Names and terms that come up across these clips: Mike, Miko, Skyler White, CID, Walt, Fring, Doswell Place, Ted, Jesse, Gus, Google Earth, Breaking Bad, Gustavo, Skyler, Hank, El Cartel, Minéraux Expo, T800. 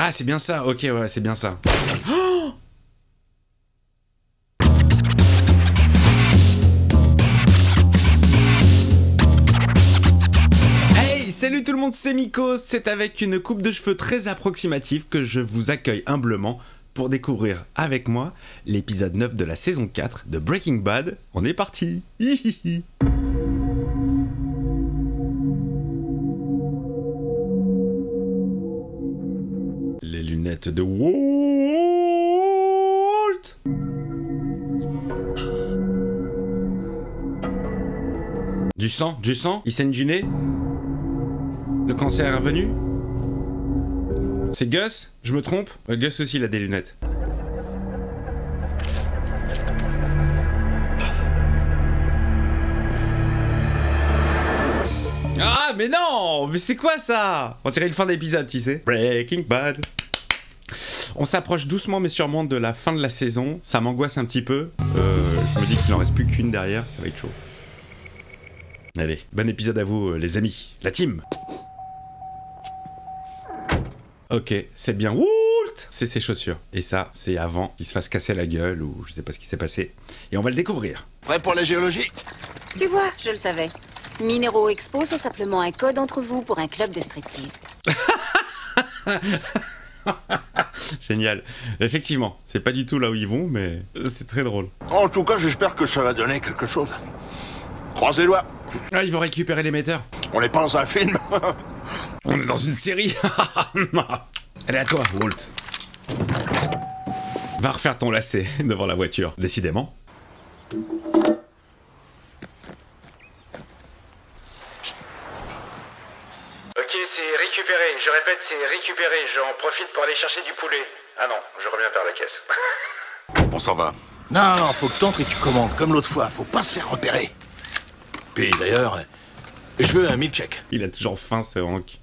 Ah, c'est bien ça. Ok, ouais, c'est bien ça. Oh, salut tout le monde, c'est Miko, c'est avec une coupe de cheveux très approximative que je vous accueille humblement pour découvrir avec moi l'épisode 9 de la saison 4 de Breaking Bad. On est parti. Hihihi. Les lunettes de Walt. Du sang, il saigne du nez. Le cancer est revenu? C'est Gus? Je me trompe? Gus aussi, il a des lunettes. Ah, mais non! Mais c'est quoi ça? On dirait une fin d'épisode, tu sais. Breaking Bad. On s'approche doucement mais sûrement de la fin de la saison. Ça m'angoisse un petit peu. Je me dis qu'il en reste plus qu'une derrière. Ça va être chaud. Allez, bon épisode à vous, les amis. La team! Ok, c'est bien Walt. C'est ses chaussures. Et ça, c'est avant qu'il se fasse casser la gueule ou je sais pas ce qui s'est passé. Et on va le découvrir. Prêt pour la géologie? Tu vois, je le savais. Minéraux Expo, c'est simplement un code entre vous pour un club de striptease. Génial. Effectivement, c'est pas du tout là où ils vont, mais c'est très drôle. En tout cas, j'espère que ça va donner quelque chose. Croise les doigts. Ah, ils vont récupérer l'émetteur. On est pas dans un film. On est dans une série. Allez, à toi, Walt. Va refaire ton lacet devant la voiture, décidément. Ok, c'est récupéré. Je répète, c'est récupéré. J'en profite pour aller chercher du poulet. Ah non, je reviens par la caisse. On s'en va. Non, non, faut que t'entres et que tu commandes, comme l'autre fois. Faut pas se faire repérer. Puis d'ailleurs, je veux un milkshake. Il a toujours faim, ce Hank.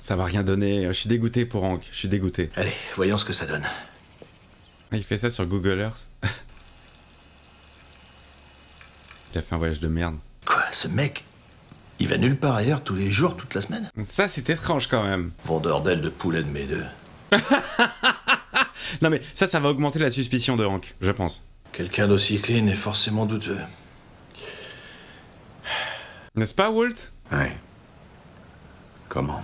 Ça va rien donner, je suis dégoûté pour Hank, je suis dégoûté. Allez, voyons ce que ça donne. Il fait ça sur Google Earth. Il a fait un voyage de merde. Quoi, ce mec? Il va nulle part ailleurs tous les jours, toute la semaine? Ça, c'est étrange quand même. Vendeur d'ailes de poulet de mes deux. Non mais ça, ça va augmenter la suspicion de Hank, je pense. Quelqu'un d'aussi clean est forcément douteux. N'est-ce pas, Walt? Oui. Comment?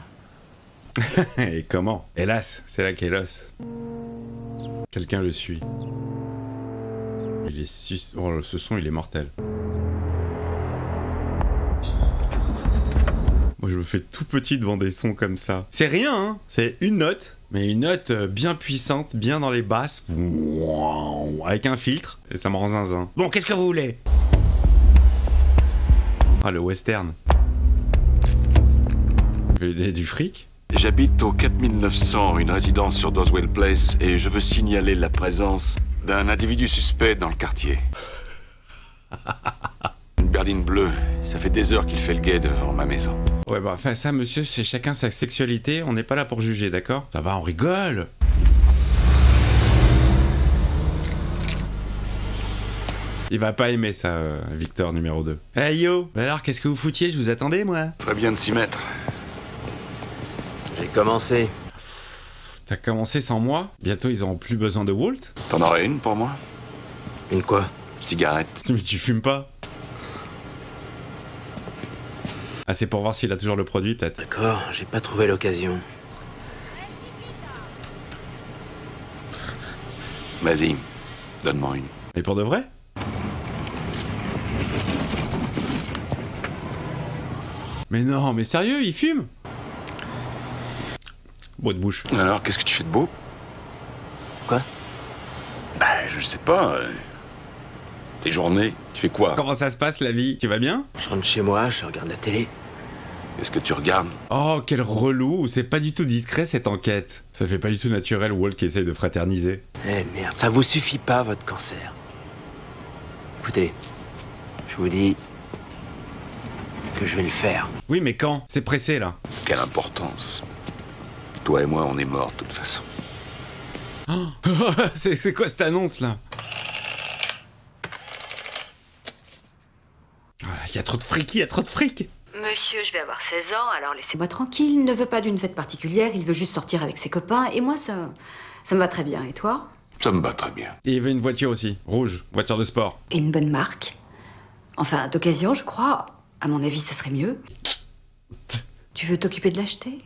Et comment? Hélas, c'est là qu'est l'os. Quelqu'un le suit. Il est sus... Oh, ce son, il est mortel. Moi, je me fais tout petit devant des sons comme ça. C'est rien, hein. C'est une note, mais une note bien puissante, bien dans les basses. Avec un filtre, et ça me rend zinzin. Bon, qu'est-ce que vous voulez? Ah, le western. Du fric? J'habite au 4900, une résidence sur Doswell Place, et je veux signaler la présence d'un individu suspect dans le quartier. Une berline bleue, ça fait des heures qu'il fait le guet devant ma maison. Ouais, bah, enfin, ça, monsieur, c'est chacun sa sexualité, on n'est pas là pour juger, d'accord? Ça va, on rigole! Il va pas aimer ça, Victor numéro 2. Hey yo! Bah alors, qu'est-ce que vous foutiez? Je vous attendais, moi? Très bien de s'y mettre. J'ai commencé. T'as commencé sans moi? Bientôt ils auront plus besoin de Walt. T'en aurais une pour moi? Une quoi? Cigarette. Mais tu fumes pas? Ah, c'est pour voir s'il a toujours le produit peut-être. D'accord, j'ai pas trouvé l'occasion. Vas-y, donne-moi une. Mais pour de vrai? Mais non, mais sérieux, il fume? Beau de bouche. Alors, qu'est-ce que tu fais de beau? Quoi? Bah, je sais pas. Les journées, tu fais quoi? Comment ça se passe la vie? Tu vas bien? Je rentre chez moi, je regarde la télé. Qu'est-ce que tu regardes? Oh, quel relou! C'est pas du tout discret cette enquête. Ça fait pas du tout naturel, Walt qui essaye de fraterniser. Eh merde, ça vous suffit pas votre cancer. Écoutez, je vous dis que je vais le faire. Oui, mais quand? C'est pressé là. Quelle importance? Toi et moi, on est morts, de toute façon. Oh. C'est quoi cette annonce, là? Il y a trop de fric, il y a trop de fric. Monsieur, je vais avoir 16 ans, alors laissez-moi tranquille. Il ne veut pas d'une fête particulière, il veut juste sortir avec ses copains. Et moi, ça me va très bien. Et toi? Ça me va très bien. Et il veut une voiture aussi, rouge, voiture de sport. Et une bonne marque. Enfin, d'occasion, je crois. À mon avis, ce serait mieux. Tu veux t'occuper de l'acheter?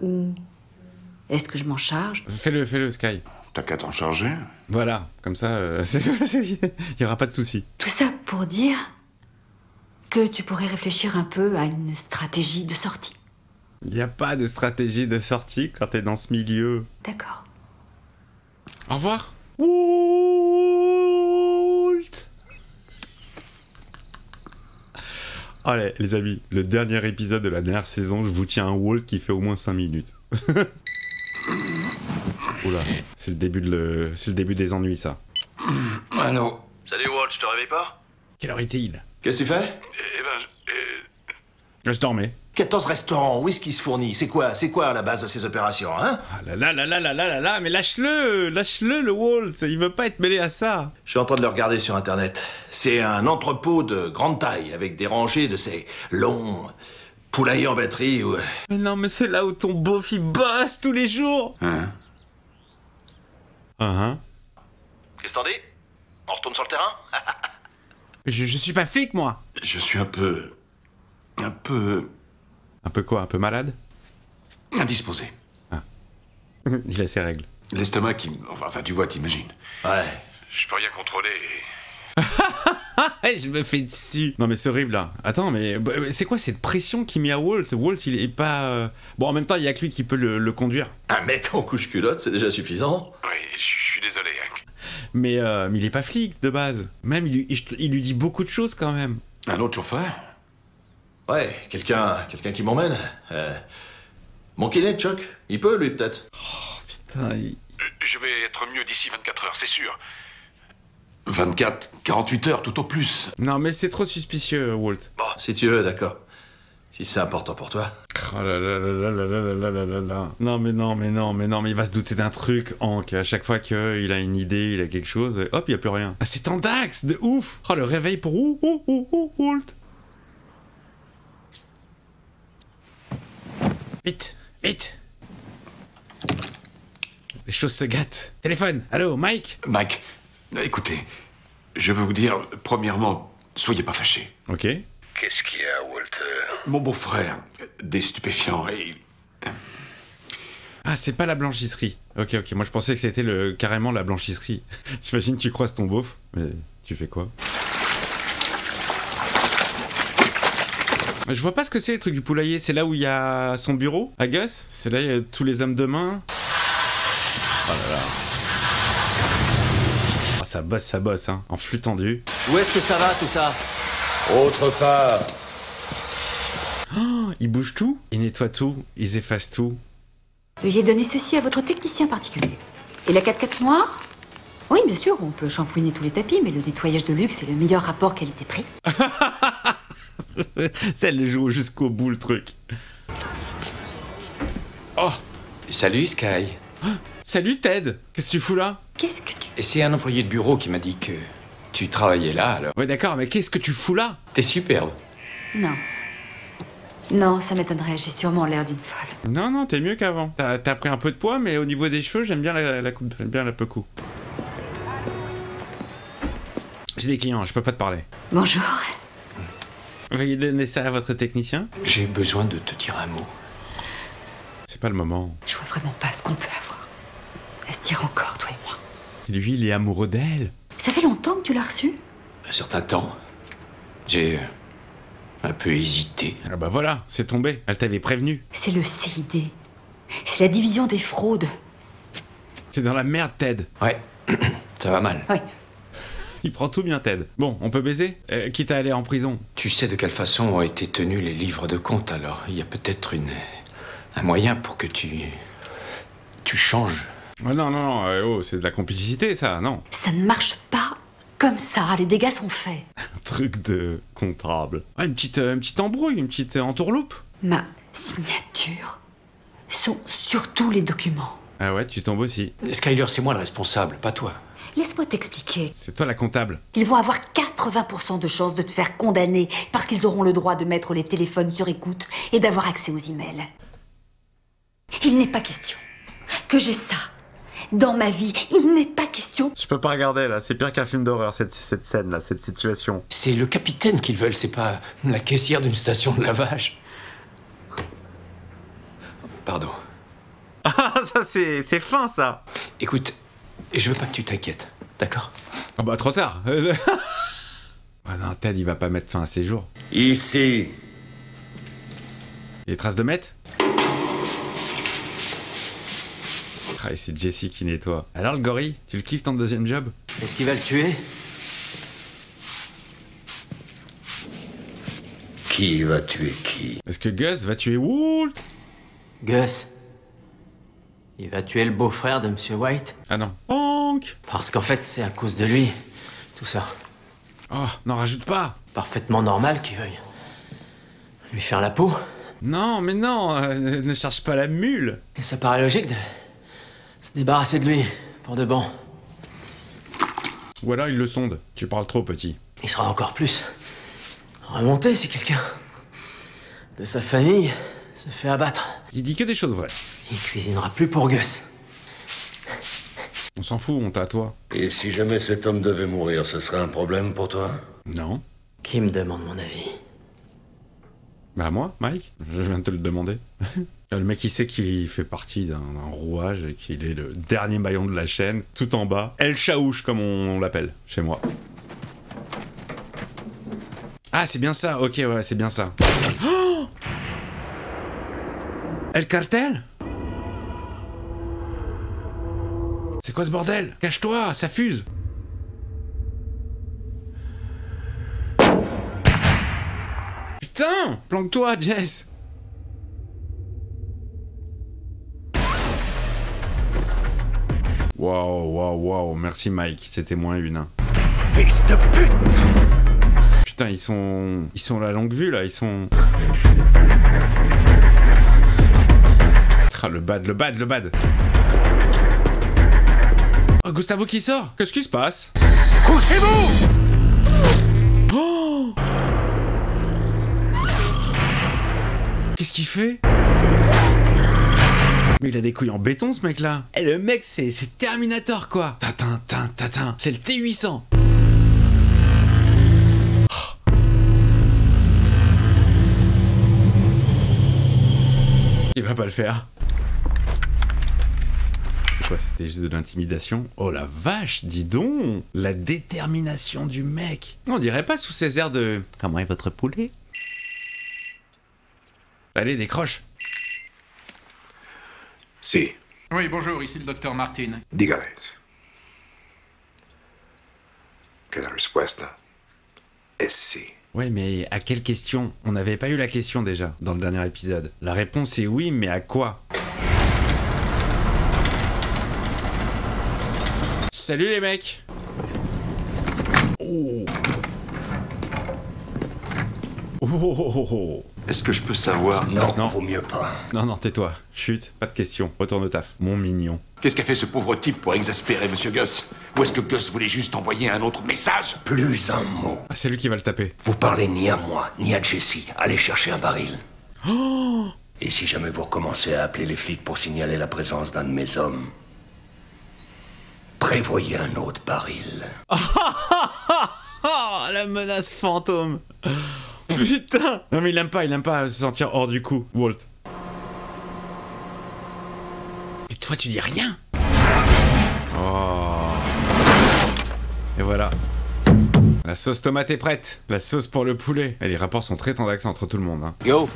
Ou est-ce que je m'en charge? Fais-le, Sky. T'as qu'à t'en charger. Voilà, comme ça, il n'y aura pas de soucis. Tout ça pour dire que tu pourrais réfléchir un peu à une stratégie de sortie. Il n'y a pas de stratégie de sortie quand t'es dans ce milieu. D'accord. Au revoir. Walt. Allez, les amis, le dernier épisode de la dernière saison, je vous tiens un Walt qui fait au moins 5 minutes. Oula, c'est le début des ennuis, ça. Allô. Salut Walt, je te réveille pas? Quelle heure était-il? Qu'est-ce que tu fais? Je dormais. 14 restaurants, où est-ce qu'ils se fournissent? C'est quoi la base de ces opérations, hein? Ah là, mais lâche-le, le Walt, il veut pas être mêlé à ça. Je suis en train de le regarder sur Internet. C'est un entrepôt de grande taille, avec des rangées de ces longs poulaillers en batterie ou... Mais non, mais c'est là où ton beauf, il bosse tous les jours. Qu'est-ce que t'en dis? On retourne sur le terrain? Je suis pas flic, moi. Je suis un peu... Un peu quoi? Un peu malade? Indisposé. Ah. Il a ses règles. L'estomac qui... Enfin, tu vois, t'imagines. Ouais. Je peux rien contrôler. Je me fais dessus. Non, mais c'est horrible, là. Attends, mais c'est quoi cette pression qu'il met à Walt? Walt, il est pas... Bon, en même temps, il y a que lui qui peut le conduire. Un mec en couche-culotte, c'est déjà suffisant. Oui, je suis désolé, Hank. Mais il est pas flic, de base. Même, il lui dit beaucoup de choses, quand même. Un autre chauffeur? Ouais, quelqu'un qui m'emmène. Mon kiné de choc, il peut, lui, peut-être. Oh, putain, Je vais être mieux d'ici 24 heures, c'est sûr. 24, 48 heures, tout au plus. Non, mais c'est trop suspicieux, Walt. Bon, si tu veux, d'accord. Si c'est important pour toi. Oh là. Non, mais il va se douter d'un truc, Hank. À chaque fois qu'il a une idée, il a quelque chose, hop, il n'y a plus rien. Ah, c'est en Dax, de ouf. Oh, le réveil pour Walt. Vite. Les choses se gâtent. Téléphone. Allô, Mike? Mike, écoutez, je veux vous dire, premièrement, soyez pas fâchés. Ok. Qu'est-ce qu'il y a, Walter? Mon beau-frère, des stupéfiants et... Ah, c'est pas la blanchisserie. Ok, moi je pensais que c'était carrément la blanchisserie. T'imagines, tu croises ton beauf, mais tu fais quoi? Je vois pas ce que c'est le truc du poulailler, c'est là où il y a son bureau, à Gus. C'est là où il y a tous les hommes de main. Oh là là. Oh, ça bosse, hein, en flux tendu. Où est-ce que ça va tout ça? Autre part. Oh, ils bougent tout, ils nettoient tout, ils effacent tout. Veuillez donner ceci à votre technicien particulier. Et la 4x4 noire? Oui, bien sûr, on peut shampouiner tous les tapis, mais le nettoyage de luxe est le meilleur rapport qualité-prix. Elle joue jusqu'au bout le truc. Oh. Salut Sky. Oh, salut Ted. Qu'est-ce que tu fous là? Qu'est-ce que tu... C'est un employé de bureau qui m'a dit que tu travaillais là alors. Ouais d'accord, mais qu'est-ce que tu fous là? T'es superbe. Non. Non, ça m'étonnerait, j'ai sûrement l'air d'une folle. Non, t'es mieux qu'avant. T'as pris un peu de poids, mais au niveau des cheveux, j'aime bien la coupe. J'aime bien la peu coupe. J'ai des clients, je peux pas te parler. Bonjour. Veuillez donner ça à votre technicien. J'ai besoin de te dire un mot. C'est pas le moment. Je vois vraiment pas ce qu'on peut avoir. À se dire encore, toi et moi. Lui, il est amoureux d'elle. Ça fait longtemps que tu l'as reçu? Un certain temps. J'ai un peu hésité. Ah bah voilà, c'est tombé. Elle t'avait prévenu. C'est le CID. C'est la division des fraudes. C'est dans la merde, Ted. Ouais, ça va mal. Ouais. Il prend tout bien, Ted. Bon, on peut baiser, quitte à aller en prison. Tu sais de quelle façon ont été tenus les livres de compte, alors il y a peut-être un moyen pour que tu changes. Oh, non, oh, c'est de la complicité, ça, non? Ça ne marche pas comme ça, les dégâts sont faits. Un truc de comptable. Ah, une petite embrouille, une petite entourloupe. Ma signature sont surtout les documents. Ah ouais, tu tombes aussi. Skyler, c'est moi le responsable, pas toi. Laisse-moi t'expliquer. C'est toi la comptable. Ils vont avoir 80% de chances de te faire condamner parce qu'ils auront le droit de mettre les téléphones sur écoute et d'avoir accès aux emails. Il n'est pas question que j'ai ça dans ma vie. Il n'est pas question. Je peux pas regarder là, c'est pire qu'un film d'horreur cette scène là, cette situation. C'est le capitaine qu'ils veulent, c'est pas la caissière d'une station de lavage. Pardon. Ah ça c'est fin ça. Écoute, je veux pas que tu t'inquiètes, d'accord? Ah bah trop tard. Ah non, Ted il va pas mettre fin à ses jours. Ici. Les traces de maître. Ah, et c'est Jesse qui nettoie. Alors le gorille, tu le kiffes ton deuxième job? Est-ce qu'il va le tuer? Qui va tuer qui? Est-ce que Gus va tuer Walt? Gus. Il va tuer le beau-frère de Monsieur White. Ah non. Hank. Parce qu'en fait, c'est à cause de lui, tout ça. Oh, n'en rajoute pas. Parfaitement normal qu'il veuille lui faire la peau. Non, mais non, ne cherche pas la mule. Et ça paraît logique de se débarrasser de lui, pour de bon. Ou alors il le sonde. Tu parles trop, petit. Il sera encore plus remonté si quelqu'un de sa famille se fait abattre. Il dit que des choses vraies. Il cuisinera plus pour Gus. On s'en fout, on t'a à toi. Et si jamais cet homme devait mourir, ce serait un problème pour toi? Non. Qui me demande mon avis? Bah moi, Mike. Je viens de te le demander. Le mec il sait qu'il fait partie d'un rouage et qu'il est le dernier maillon de la chaîne, tout en bas. El Chaouche comme on l'appelle, chez moi. Ah c'est bien ça, ok ouais c'est bien ça. Oh El Cartel? C'est quoi ce bordel? Cache-toi, ça fuse. Putain, planque-toi Jess. Waouh, waouh, waouh, merci Mike, c'était moins une. Hein. Fils de pute! Putain, ils sont la longue vue là, ils sont. Ah, le bad, le bad, le bad! Oh, Gustavo qui sort? Qu'est-ce qui se passe? Couchez-vous! Oh! Qu'est-ce qu'il fait? Mais il a des couilles en béton ce mec là. Eh le mec c'est Terminator quoi. Tatin, tatin, tatin. C'est le T800. Oh. Il va pas le faire. C'est quoi, c'était juste de l'intimidation? Oh la vache, dis donc. La détermination du mec. On dirait pas sous ses airs de... Comment est votre poulet? Allez décroche. Si. Oui, bonjour, ici le docteur Martin. Dígales que la réponse est si. Oui, mais à quelle question? On n'avait pas eu la question déjà, dans le dernier épisode. La réponse est oui, mais à quoi? Salut les mecs. Oh. Oh, oh, oh, oh. Est-ce que je peux savoir? Non, non, vaut mieux pas. Non, non, tais-toi. Chut, pas de question. Retourne au taf, mon mignon. Qu'est-ce qu'a fait ce pauvre type pour exaspérer Monsieur Gus? Ou est-ce que Gus voulait juste envoyer un autre message? Plus un mot. Ah, c'est lui qui va le taper. Vous parlez ni à moi, ni à Jesse. Allez chercher un baril. Oh. Et si jamais vous recommencez à appeler les flics pour signaler la présence d'un de mes hommes, prévoyez un autre baril. Oh, la menace fantôme. Putain! Non mais il aime pas se sentir hors du coup, Walt. Et toi tu dis rien? Oh. Et voilà. La sauce tomate est prête. La sauce pour le poulet. Et les rapports sont très tendres entre tout le monde. Hein. Yo!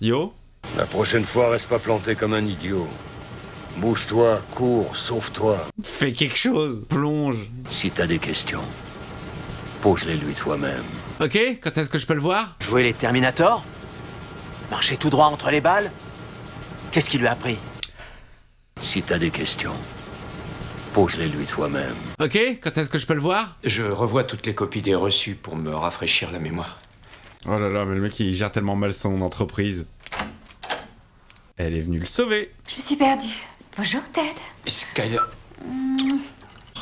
Yo? La prochaine fois reste pas planté comme un idiot. Bouge-toi, cours, sauve-toi. Fais quelque chose, plonge. Si t'as des questions, pose-les lui toi-même. Ok, quand est-ce que je peux le voir? Jouer les Terminator? Marcher tout droit entre les balles? Qu'est-ce qu'il lui a appris? Si t'as des questions, pose-les lui toi-même. Ok, quand est-ce que je peux le voir? Je revois toutes les copies des reçus pour me rafraîchir la mémoire. Oh là là, mais le mec il gère tellement mal son entreprise. Elle est venue le sauver. Je me suis perdue. Bonjour, Ted. Skyler...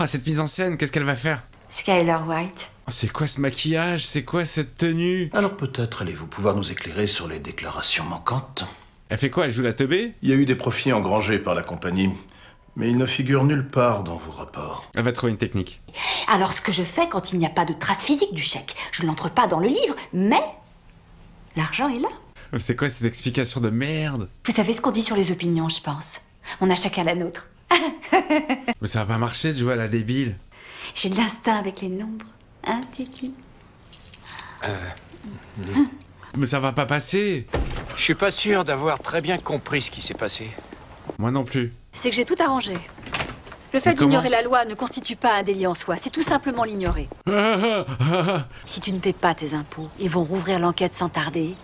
Oh, cette mise en scène, qu'est-ce qu'elle va faire? Skyler White. Oh, c'est quoi ce maquillage? C'est quoi cette tenue? Alors peut-être allez-vous pouvoir nous éclairer sur les déclarations manquantes? Elle fait quoi? Elle joue la teubée? Il y a eu des profits engrangés par la compagnie, mais ils ne figurent nulle part dans vos rapports. Elle va trouver une technique. Alors ce que je fais quand il n'y a pas de trace physique du chèque, je ne l'entre pas dans le livre, mais l'argent est là. C'est quoi cette explication de merde? Vous savez ce qu'on dit sur les opinions, je pense. On a chacun la nôtre. Mais ça va pas marcher de jouer à la débile. J'ai de l'instinct avec les nombres, hein, Titi? Mais ça va pas passer. Je suis pas sûr d'avoir très bien compris ce qui s'est passé. Moi non plus. C'est que j'ai tout arrangé. Le fait d'ignorer la loi ne constitue pas un délit en soi, c'est tout simplement l'ignorer. Si tu ne paies pas tes impôts, ils vont rouvrir l'enquête sans tarder.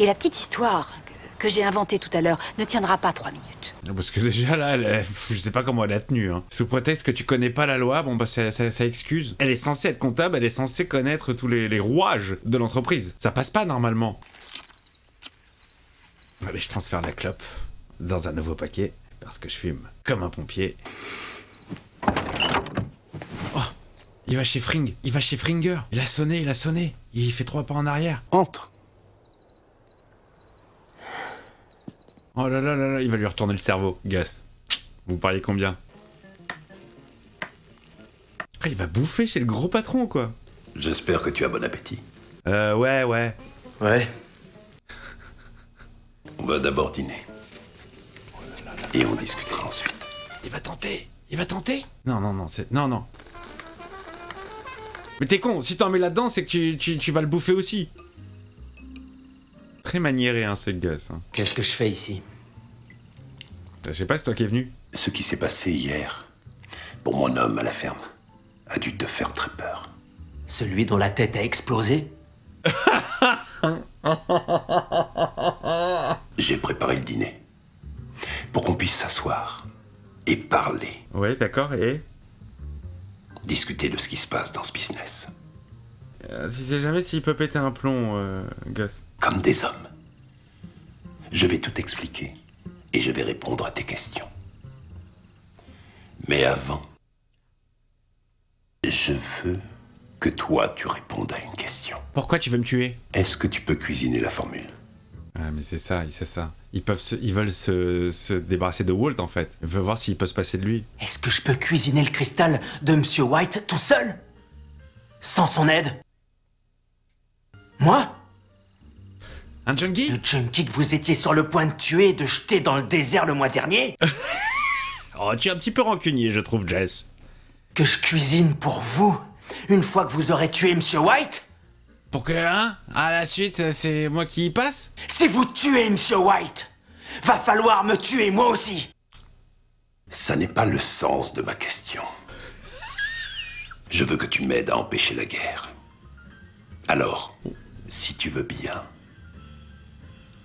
Et la petite histoire que j'ai inventée tout à l'heure ne tiendra pas 3 minutes. Parce que déjà là, je sais pas comment elle a tenu. Hein. Sous prétexte que tu connais pas la loi, bon bah ça excuse. Elle est censée être comptable, elle est censée connaître tous les rouages de l'entreprise. Ça passe pas normalement. Allez, je transfère la clope dans un nouveau paquet, parce que je fume comme un pompier. Oh, il va chez Fring, il va chez Fringer. Il a sonné, il fait 3 pas en arrière. Entre. Oh là là là là, il va lui retourner le cerveau, Gus. Vous pariez combien? Il va bouffer chez le gros patron, quoi. J'espère que tu as bon appétit. Ouais. On va d'abord dîner. Oh là là là. Et on discutera ensuite. Il va tenter. Non, c'est... Non. Mais t'es con, si t'en mets là-dedans, c'est que tu vas le bouffer aussi. Très maniéré, hein, cette gosse. Hein. Qu'est-ce que je fais ici? Je sais pas, c'est toi qui es venu. Ce qui s'est passé hier, pour mon homme à la ferme, a dû te faire très peur. Celui dont la tête a explosé? J'ai préparé le dîner, pour qu'on puisse s'asseoir et parler. Ouais, d'accord, et? Discuter de ce qui se passe dans ce business. Je sais jamais s'il peut péter un plomb, Gus. Comme des hommes. Je vais tout expliquer et je vais répondre à tes questions. Mais avant, je veux que toi tu répondes à une question. Pourquoi tu veux me tuer? Est-ce que tu peux cuisiner la formule? Ah mais c'est ça. Ils veulent se débarrasser de Walt en fait. Ils veulent voir s'il peut se passer de lui. Est-ce que je peux cuisiner le cristal de Monsieur White tout seul? Sans son aide? Moi? Un junkie? Le junkie que vous étiez sur le point de tuer et de jeter dans le désert le mois dernier? Oh, tu es un petit peu rancunier, je trouve, Jess. Que je cuisine pour vous, une fois que vous aurez tué Monsieur White? Pour que, hein, à la suite, c'est moi qui y passe? Si vous tuez Monsieur White, va falloir me tuer moi aussi. Ça n'est pas le sens de ma question. Je veux que tu m'aides à empêcher la guerre. Alors, si tu veux bien...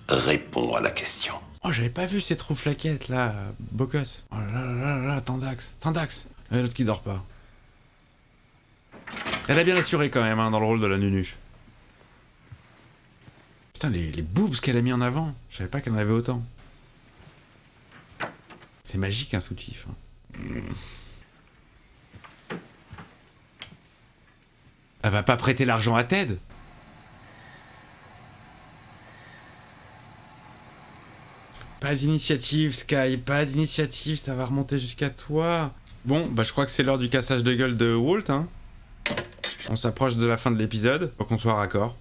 réponds à la question. Oh, j'avais pas vu ces trous flaquettes là, beau gosse. Oh là là là là, Tandax. L'autre qui dort pas. Elle a bien assuré quand même, hein, dans le rôle de la nunuche. Putain, les boobs qu'elle a mis en avant, je savais pas qu'elle en avait autant. C'est magique un soutif. Hein. Elle va pas prêter l'argent à Ted? Pas d'initiative, Sky, pas d'initiative, ça va remonter jusqu'à toi. Bon, bah je crois que c'est l'heure du cassage de gueule de Walt, hein. On s'approche de la fin de l'épisode, faut qu'on soit raccord.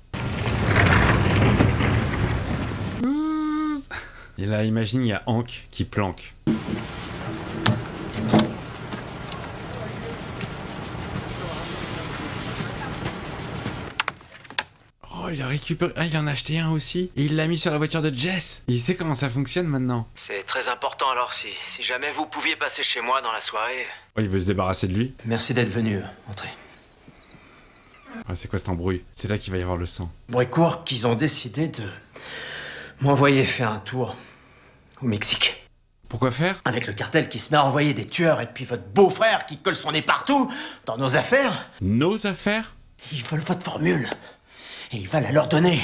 Et là, imagine, il y a Hank qui planque. Il a récupéré... Ah, il en a acheté un aussi. Et il l'a mis sur la voiture de Jess. Il sait comment ça fonctionne maintenant. C'est très important alors si jamais vous pouviez passer chez moi dans la soirée... Oh, il veut se débarrasser de lui. Merci d'être venu. Entrez. Ah, c'est quoi cet embrouille? C'est là qu'il va y avoir le sang. Bruit court qu'ils ont décidé de... m'envoyer faire un tour... au Mexique. Pourquoi faire? Avec le cartel qui se met à envoyer des tueurs et puis votre beau-frère qui colle son nez partout... dans nos affaires. Nos affaires? Ils veulent votre formule. Et il va la leur donner.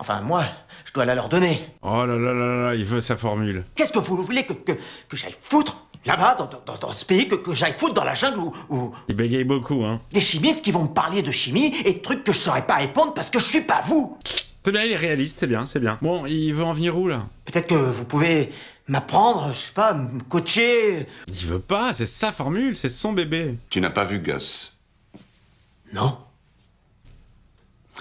Enfin, moi, je dois la leur donner. Oh là là là là, il veut sa formule. Qu'est-ce que vous voulez que j'aille foutre Là-bas, dans ce pays, que j'aille foutre dans la jungle ou... Il bégaye beaucoup, hein. Des chimistes qui vont me parler de chimie et de trucs que je saurais pas répondre parce que je suis pas vous. C'est bien, il est réaliste, c'est bien, c'est bien. Bon, il veut en venir où, là? Peut-être que vous pouvez m'apprendre, je sais pas, me coacher... Il veut pas, c'est sa formule, c'est son bébé. Tu n'as pas vu Gus? Non.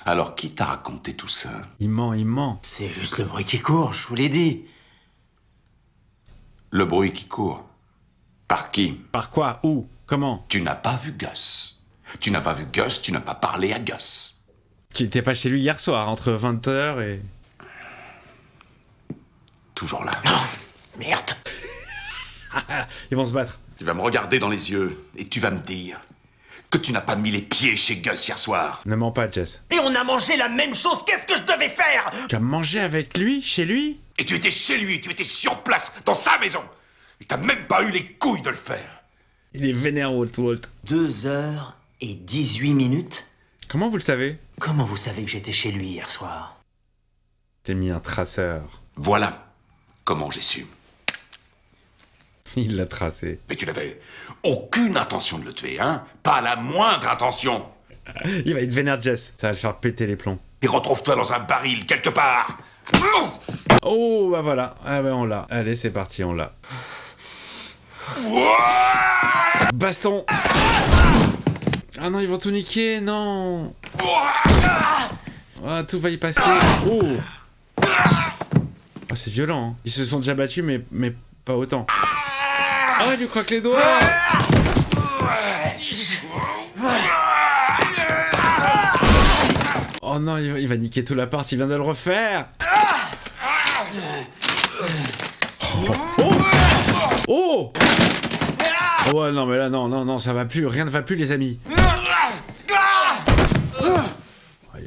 Alors, qui t'a raconté tout ça? Il ment, il ment. C'est juste le bruit qui court, je vous l'ai dit. Le bruit qui court? Par qui? Par quoi? Où? Comment? Tu n'as pas vu Gus. Tu n'as pas vu Gus, tu n'as pas parlé à Gus. Tu n'étais pas chez lui hier soir, entre 20 h et... Toujours là. Non. Merde. Ils vont se battre. Tu vas me regarder dans les yeux et tu vas me dire que tu n'as pas mis les pieds chez Gus hier soir. Ne mens pas, Jess. Et on a mangé la même chose, qu'est-ce que je devais faire? Tu as mangé avec lui, chez lui? Et tu étais chez lui, tu étais sur place, dans sa maison. Et t'as même pas eu les couilles de le faire. Il est vénère, Walt. 2 h 18 min. Comment vous le savez? Comment vous savez que j'étais chez lui hier soir? T'es mis un traceur. Voilà comment j'ai su. Il l'a tracé. Mais tu n'avais aucune intention de le tuer, hein? Pas la moindre intention. Il va être vénère, Jess. Ça va le faire péter les plombs. Et retrouve-toi dans un baril, quelque part. Oh, bah voilà. Ah bah on l'a. Allez, c'est parti, on l'a. Baston. Ah non, ils vont tout niquer, non. Ah, tout va y passer. Oh, oh c'est violent. Hein. Ils se sont déjà battus, mais pas autant. Ah, oh, il lui croque les doigts. Oh non, il va niquer tout l'appart, il vient de le refaire. Oh, oh, oh, oh ouais, non, mais là, non, non, non, ça va plus, rien ne va plus, les amis.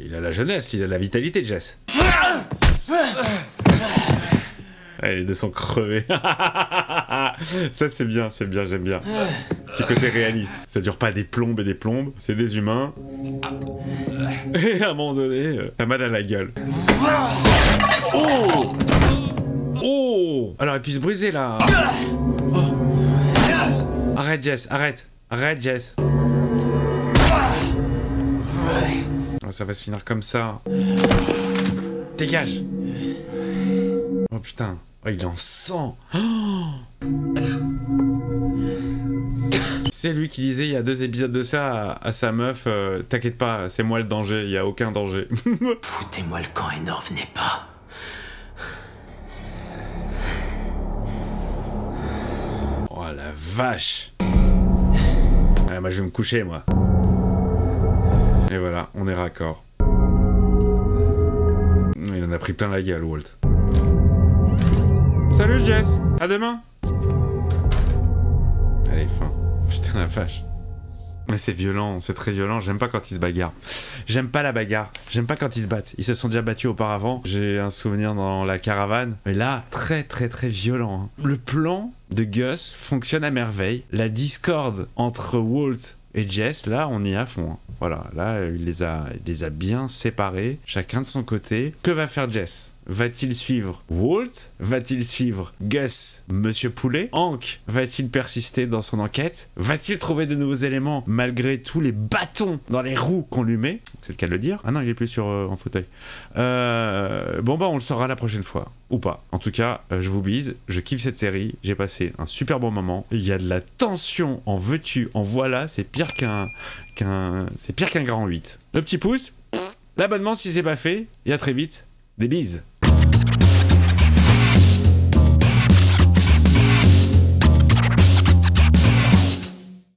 Il a la jeunesse, il a la vitalité, Jess. Ouais, les deux sont crevés. Ça, c'est bien, j'aime bien. Petit côté réaliste. Ça dure pas des plombes et des plombes, c'est des humains. Et à un moment donné, t'as mal à la gueule. Oh! Oh! Alors, elle puisse briser, là. Oh. Arrête, Jess, arrête. Arrête, Jess. Oh, ça va se finir comme ça. Dégage! Oh putain, oh, il est en sang. Oh c'est lui qui disait il y a 2 épisodes de ça à sa meuf, t'inquiète pas, c'est moi le danger, il y a aucun danger. Foutez-moi le camp et n'en revenez pas. Oh la vache. Ouais, moi je vais me coucher moi. Et voilà, on est raccord. Il en a pris plein la gueule, Walt. Salut Jess, à demain. Allez, fin. Putain la vache. Mais c'est violent, c'est très violent, j'aime pas quand ils se bagarrent. J'aime pas la bagarre, j'aime pas quand ils se battent. Ils se sont déjà battus auparavant, j'ai un souvenir dans la caravane. Mais là, très violent. Hein. Le plan de Gus fonctionne à merveille. La discorde entre Walt et Jess, là, on y est à fond. Hein. Voilà, là, il les a bien séparés, chacun de son côté. Que va faire Jess ? Va-t-il suivre Walt? Va-t-il suivre Gus, Monsieur Poulet? Hank va-t-il persister dans son enquête? Va-t-il trouver de nouveaux éléments malgré tous les bâtons dans les roues qu'on lui met? C'est le cas de le dire. Ah non, il est plus sur en fauteuil. Bon bah on le saura la prochaine fois. Ou pas. En tout cas, je vous bise. Je kiffe cette série. J'ai passé un super bon moment. Il y a de la tension en veux-tu, en voilà. C'est pire qu'un grand 8. Le petit pouce. L'abonnement si c'est pas fait. Et à très vite. Des bises.